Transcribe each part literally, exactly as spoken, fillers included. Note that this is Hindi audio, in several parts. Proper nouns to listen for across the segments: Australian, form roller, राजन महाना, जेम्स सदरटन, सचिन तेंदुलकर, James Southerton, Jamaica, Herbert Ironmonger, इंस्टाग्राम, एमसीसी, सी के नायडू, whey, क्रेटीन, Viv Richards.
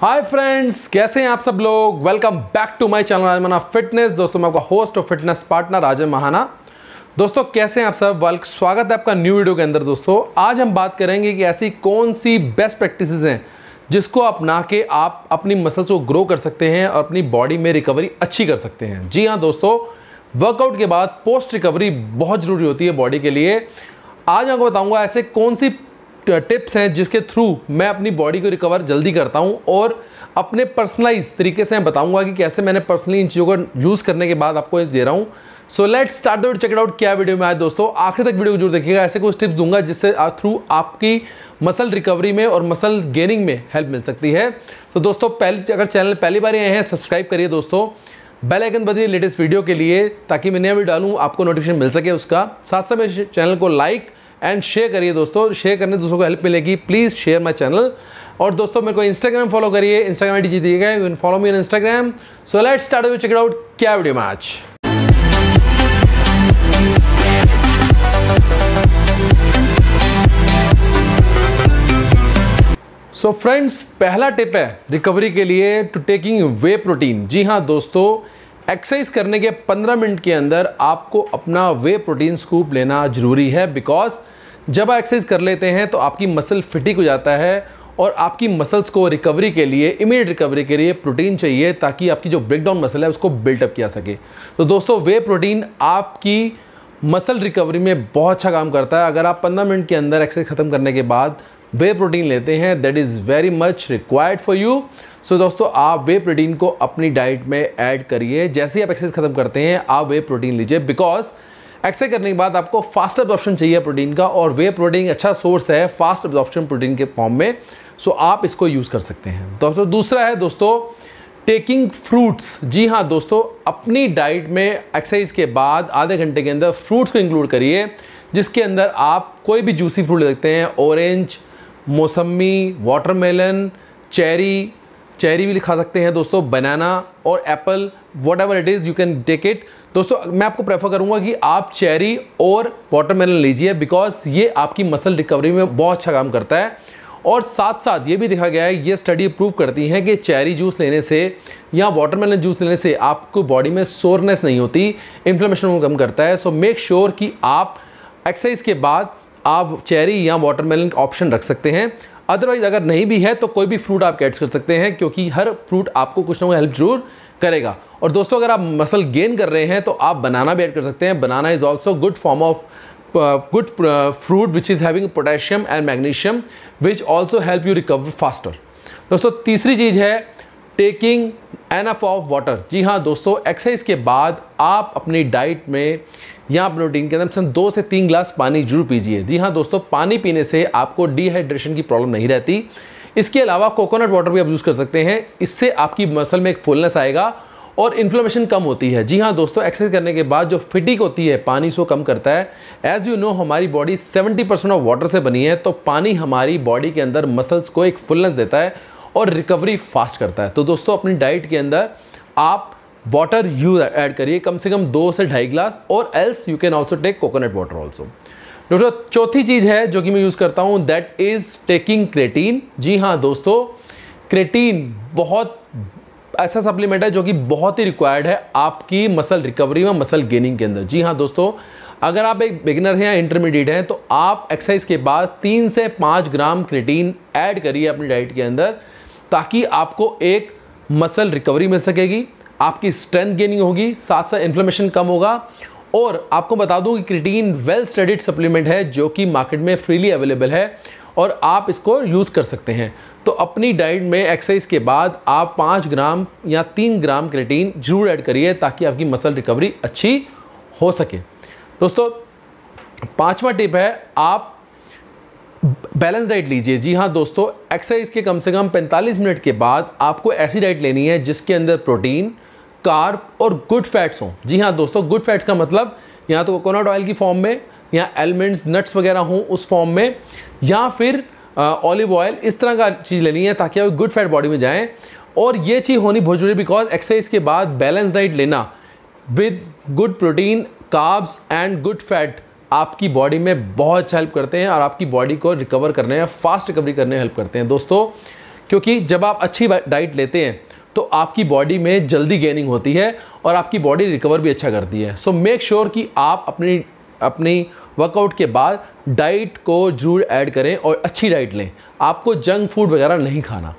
हाय फ्रेंड्स, कैसे हैं आप सब लोग। Welcome back to my channel राजन महाना fitness. दोस्तों मैं आपका होस्ट और फिटनेस पार्टनर राजन महाना। दोस्तों कैसे हैं आप सब, वेलक स्वागत है आपका न्यू वीडियो के अंदर। दोस्तों आज हम बात करेंगे कि ऐसी कौन सी बेस्ट प्रैक्टिसेस हैं जिसको अपना के आप अपनी मसल्स को ग्रो कर सकते हैं और अपनी बॉडी में रिकवरी अच्छी कर सकते हैं। जी हाँ दोस्तों, वर्कआउट के बाद पोस्ट रिकवरी बहुत ज़रूरी होती है बॉडी के लिए। आज आपको बताऊँगा ऐसे कौन सी टिप्स हैं जिसके थ्रू मैं अपनी बॉडी को रिकवर जल्दी करता हूं और अपने पर्सनलाइज तरीके से बताऊंगा कि कैसे मैंने पर्सनली इन चीज़ों को यूज़ करने के बाद आपको दे रहा हूं। So let's start the video. Check it out क्या वीडियो में आए दोस्तों, आखिर तक वीडियो को जरूर देखिएगा। ऐसे कुछ टिप्स दूंगा जिससे थ्रू आपकी मसल रिकवरी में और मसल गेनिंग में हेल्प मिल सकती है। तो दोस्तों पहले अगर चैनल पहली बार आए हैं सब्सक्राइब करिए दोस्तों, बेल आइकन बजाइए लेटेस्ट वीडियो के लिए ताकि मैं नया वीडियो डालूँ आपको नोटिफिकेशन मिल सके उसका। साथ साथ मेरे चैनल को लाइक एंड शेयर करिए दोस्तों, शेयर करने दोस्तों को हेल्प मिलेगी। Please share my channel. और दोस्तों मेरे को इंस्टाग्राम फॉलो करिए, इंस्टाग्राम आईडी जी दिएगा, you can follow me on इंस्टाग्राम। So let's start with check it out क्या वीडियो में आज। सो फ्रेंड्स पहला टिप है रिकवरी के लिए टू टेकिंग वे प्रोटीन। जी हाँ दोस्तों, एक्सरसाइज करने के पंद्रह मिनट के अंदर आपको अपना वे प्रोटीन स्कूप लेना ज़रूरी है। बिकॉज जब आप एक्सरसाइज कर लेते हैं तो आपकी मसल फिटिक हो जाता है और आपकी मसल्स को रिकवरी के लिए, इमीडिएट रिकवरी के लिए प्रोटीन चाहिए ताकि आपकी जो ब्रेकडाउन मसल है उसको बिल्डअप किया सके। तो दोस्तों वे प्रोटीन आपकी मसल रिकवरी में बहुत अच्छा काम करता है। अगर आप पंद्रह मिनट के अंदर एक्सरसाइज ख़त्म करने के बाद वे प्रोटीन लेते हैं, that is very much required for you. So दोस्तों आप वे प्रोटीन को अपनी डाइट में ऐड करिए। जैसे ही आप एक्सरसाइज ख़त्म करते हैं आप वे प्रोटीन लीजिए, बिकॉज एक्सरसाइज करने के बाद आपको फास्ट एब्जॉर्प्शन चाहिए प्रोटीन का, और वे प्रोटीन अच्छा सोर्स है फास्ट एब्जॉर्प्शन प्रोटीन के फॉर्म में। सो आप इसको यूज़ कर सकते हैं दोस्तों। दूसरा है दोस्तों टेकिंग फ्रूट्स। जी हाँ दोस्तों, अपनी डाइट में एक्सरसाइज के बाद आधे घंटे के अंदर फ्रूट्स को इंक्लूड करिए, जिसके अंदर आप कोई भी जूसी फ्रूट ले सकते हैं। ऑरेंज, मौसमी, वाटरमेलन, चेरी, चेरी भी खा सकते हैं दोस्तों, बनाना और apple, whatever it is you can take it. दोस्तों मैं आपको प्रेफर करूंगा कि आप चेरी और वाटरमेलन लीजिए, बिकॉज ये आपकी मसल रिकवरी में बहुत अच्छा काम करता है। और साथ साथ ये भी देखा गया है, ये स्टडी प्रूव करती है कि चेरी जूस लेने से या वाटरमेलन जूस लेने से आपको बॉडी में सोरनेस नहीं होती, इन्फ्लेमेशन को कम करता है। सो मेक श्योर कि आप एक्सरसाइज के बाद आप चेरी या वाटरमेलन का ऑप्शन रख सकते हैं। अदरवाइज अगर नहीं भी है तो कोई भी फ्रूट आप ऐड कर सकते हैं, क्योंकि हर फ्रूट आपको कुछ ना कुछ हेल्प जरूर करेगा। और दोस्तों अगर आप मसल गेन कर रहे हैं तो आप बनाना भी ऐड कर सकते हैं। Banana is also good form of good fruit which is having potassium and magnesium which also help you recover faster. दोस्तों तीसरी चीज़ है टेकिंग एनफ ऑफ वाटर। जी हाँ दोस्तों, एक्सरसाइज के बाद आप अपनी डाइट में या अपने रूटीन के अंदर दो से तीन ग्लास पानी जरूर पीजिए। जी हाँ दोस्तों, पानी पीने से आपको डिहाइड्रेशन की प्रॉब्लम नहीं रहती। इसके अलावा कोकोनट वाटर भी आप यूज़ कर सकते हैं, इससे आपकी मसल में एक फुलनेस आएगा और इन्फ्लेमेशन कम होती है। जी हाँ दोस्तों, एक्सरसाइज करने के बाद जो फटीग होती है पानी इसको कम करता है। एज़ यू नो हमारी body seventy percent of water से बनी है, तो पानी हमारी बॉडी के अंदर मसल्स को एक फुलनेस देता है और रिकवरी फास्ट करता है। तो दोस्तों अपनी डाइट के अंदर आप वाटर यू ऐड करिए, कम से कम दो से ढाई ग्लास, और else you can also take coconut water also. दोस्तों चौथी चीज़ है जो कि मैं यूज़ करता हूँ, दैट इज़ टेकिंग क्रेटीन। जी हाँ दोस्तों, क्रेटीन बहुत ऐसा सप्लीमेंट है जो कि बहुत ही रिक्वायर्ड है आपकी मसल रिकवरी में, मसल गेनिंग के अंदर। जी हाँ दोस्तों, अगर आप एक बिगिनर हैं या इंटरमीडिएट हैं तो आप एक्सरसाइज के बाद तीन से पाँच ग्राम क्रेटीन ऐड करिए अपनी डाइट के अंदर, ताकि आपको एक मसल रिकवरी मिल सकेगी, आपकी स्ट्रेंथ गेनिंग होगी, साथ साथ इन्फ्लेमेशन कम होगा। और आपको बता दूं कि क्रेटीन वेल स्टडीड सप्लीमेंट है जो कि मार्केट में फ्रीली अवेलेबल है और आप इसको यूज़ कर सकते हैं। तो अपनी डाइट में एक्सरसाइज के बाद आप पाँच ग्राम या तीन ग्राम क्रेटीन जरूर ऐड करिए ताकि आपकी मसल रिकवरी अच्छी हो सके। दोस्तों पाँचवा टिप है, आप बैलेंस डाइट लीजिए। जी हाँ दोस्तों, एक्सरसाइज के कम से कम पैंतालीस मिनट के बाद आपको ऐसी डाइट लेनी है जिसके अंदर प्रोटीन, कार्ब और गुड फैट्स हों। जी हाँ दोस्तों, गुड फैट्स का मतलब या तो कोकोनट ऑयल की फॉर्म में, या एलमंड्स, नट्स वगैरह हों उस फॉर्म में, या फिर ऑलिव ऑयल, इस तरह का चीज़ लेनी है ताकि आप गुड फैट बॉडी में जाएँ। और ये चीज़ होनी बहुत जरूरी, बिकॉज एक्सरसाइज के बाद बैलेंस डाइट लेना with good protein, carbs and good fat आपकी बॉडी में बहुत हेल्प करते हैं और आपकी बॉडी को रिकवर करने में, फास्ट रिकवरी करने में हेल्प करते हैं। दोस्तों क्योंकि जब आप अच्छी डाइट लेते हैं तो आपकी बॉडी में जल्दी गेनिंग होती है और आपकी बॉडी रिकवर भी अच्छा करती है। सो मेक श्योर कि आप अपनी अपनी वर्कआउट के बाद डाइट को जरूर ऐड करें और अच्छी डाइट लें। आपको जंक फूड वगैरह नहीं खाना।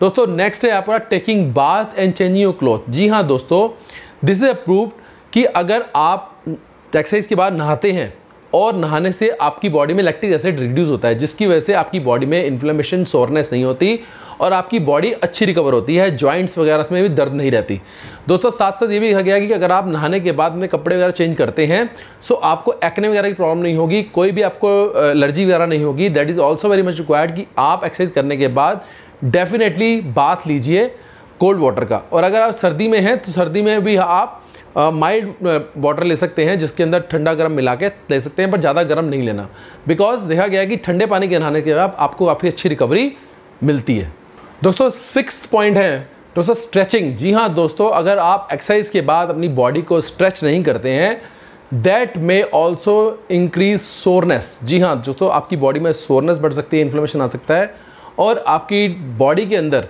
दोस्तों नेक्स्ट है आपका taking bath and changing your cloth. जी हाँ दोस्तों, दिस इज़ अप्रूव्ड कि अगर आप एक्सरसाइज के बाद नहाते हैं और नहाने से आपकी बॉडी में लैक्टिक एसिड रिड्यूस होता है, जिसकी वजह से आपकी बॉडी में इन्फ्लेमेशन, सोरनेस नहीं होती और आपकी बॉडी अच्छी रिकवर होती है, जॉइंट्स वगैरह में भी दर्द नहीं रहती। दोस्तों साथ साथ ये भी कहा गया कि अगर आप नहाने के बाद में कपड़े वगैरह चेंज करते हैं सो आपको एक्ने वगैरह की प्रॉब्लम नहीं होगी, कोई भी आपको एलर्जी वगैरह नहीं होगी। That is also very much required कि आप एक्सरसाइज करने के बाद डेफिनेटली बाथ लीजिए कोल्ड वाटर का। और अगर आप सर्दी में हैं तो सर्दी में भी आप माइल्ड वाटर ले सकते हैं, जिसके अंदर ठंडा गर्म मिला के ले सकते हैं, पर ज़्यादा गर्म नहीं लेना, बिकॉज देखा गया है कि ठंडे पानी के नहाने के बाद आपको काफ़ी अच्छी रिकवरी मिलती है। दोस्तों सिक्स्थ पॉइंट है दोस्तों स्ट्रेचिंग। जी हाँ दोस्तों, अगर आप एक्सरसाइज के बाद अपनी बॉडी को स्ट्रेच नहीं करते हैं that may also increase soreness. जी हाँ दोस्तों, आपकी बॉडी में सोरनेस बढ़ सकती है, इन्फ्लेमेशन आ सकता है और आपकी बॉडी के अंदर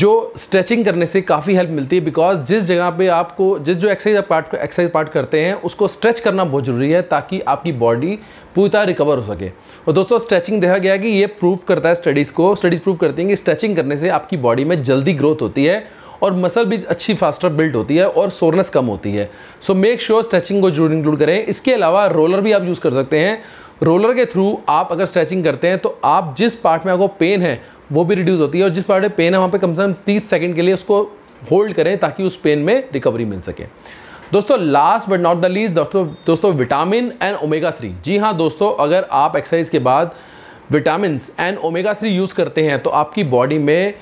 जो स्ट्रेचिंग करने से काफ़ी हेल्प मिलती है, बिकॉज जिस जगह पे आपको जिस जो एक्सरसाइज पार्ट एक्सरसाइज पार्ट करते हैं उसको स्ट्रेच करना बहुत ज़रूरी है ताकि आपकी बॉडी पूरी तरह रिकवर हो सके। और दोस्तों स्ट्रेचिंग देखा गया है कि ये प्रूव करता है, स्टडीज़ को स्टडीज़ प्रूव करती हैं कि स्ट्रेचिंग करने से आपकी बॉडी में जल्दी ग्रोथ होती है और मसल भी अच्छी फास्टर बिल्ड होती है और सोरनेस कम होती है। सो मेक श्योर स्ट्रेचिंग को जरूर इंक्लूड करें। इसके अलावा रोलर भी आप यूज़ कर सकते हैं। रोलर के थ्रू आप अगर स्ट्रेचिंग करते हैं तो आप जिस पार्ट में आपको पेन है वो भी रिड्यूस होती है, और जिस पार्ट में पेन है वहाँ पे कम से कम तीस सेकंड के लिए उसको होल्ड करें ताकि उस पेन में रिकवरी मिल सके। दोस्तों last but not the least दोस्तों दोस्तों विटामिन एंड ओमेगा थ्री। जी हाँ दोस्तों, अगर आप एक्सरसाइज के बाद vitamin and omega three use करते हैं तो आपकी बॉडी में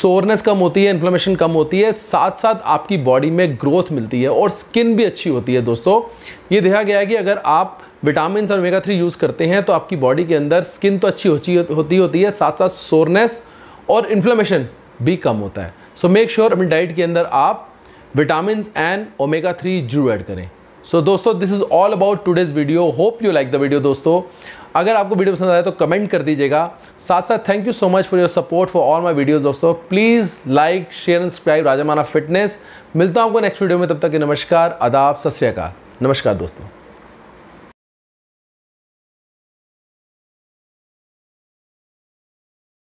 सोरनेस कम होती है, इन्फ्लेमेशन कम होती है, साथ साथ आपकी बॉडी में ग्रोथ मिलती है और स्किन भी अच्छी होती है। दोस्तों ये देखा गया है कि अगर आप विटामिन और ओमेगा थ्री यूज़ करते हैं तो आपकी बॉडी के अंदर स्किन तो अच्छी होती होती है, साथ साथ सोरनेस और इन्फ्लेमेशन भी कम होता है। सो मेक श्योर अपनी डाइट के अंदर आप विटामिन एंड ओमेगा थ्री जरूर ऐड करें। सो दोस्तों this is all about today's video. Hope you like the video. दोस्तों अगर आपको वीडियो पसंद आए तो कमेंट कर दीजिएगा। साथ साथ thank you so much for your support for all my videos. दोस्तों please like share and subscribe राजन महाना fitness. मिलता हूं आपको नेक्स्ट वीडियो में, तब तक के नमस्कार, आदाब, सत श्री अकाल। नमस्कार दोस्तों।